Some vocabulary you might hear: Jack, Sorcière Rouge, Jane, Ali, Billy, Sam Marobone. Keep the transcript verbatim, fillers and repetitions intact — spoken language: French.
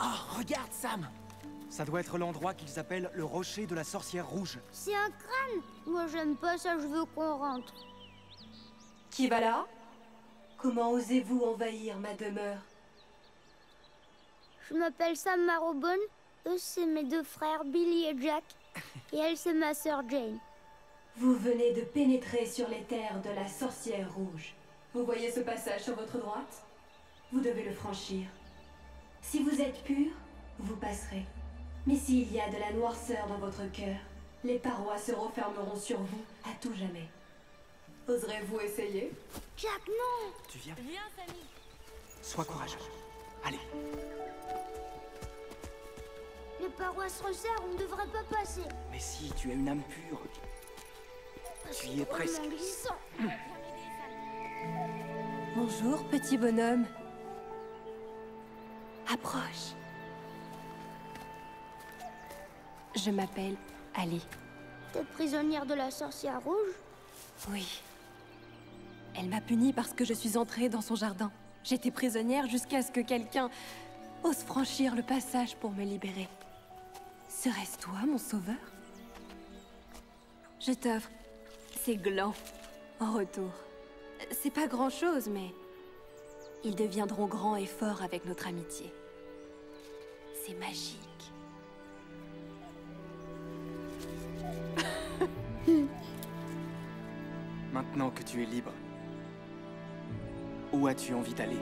Oh, regarde, Sam! Ça doit être l'endroit qu'ils appellent le rocher de la sorcière rouge. C'est un crâne! Moi, j'aime pas ça, je veux qu'on rentre. Qui va là? Comment osez-vous envahir ma demeure? Je m'appelle Sam Marobone. Eux, c'est mes deux frères, Billy et Jack. Et elle, c'est ma sœur Jane. Vous venez de pénétrer sur les terres de la sorcière rouge. Vous voyez ce passage sur votre droite? Vous devez le franchir. Si vous êtes pur, vous passerez. Mais s'il y a de la noirceur dans votre cœur, les parois se refermeront sur vous à tout jamais. Oserez-vous essayer? Jack, non! Tu viens? Viens, Sammy! Sois courageux. Allez! Les parois se resserrent, on ne devrait pas passer. Mais si, tu as une âme pure. Tu y es presque. Mmh. Bonjour, petit bonhomme. Approche. Je m'appelle Ali. T'es prisonnière de la sorcière rouge? Oui. Elle m'a punie parce que je suis entrée dans son jardin. J'étais prisonnière jusqu'à ce que quelqu'un ose franchir le passage pour me libérer. Serait-ce toi, mon sauveur? Je t'offre ces glands en retour. C'est pas grand-chose, mais ils deviendront grands et forts avec notre amitié. C'est magique. Maintenant que tu es libre, où as-tu envie d'aller ?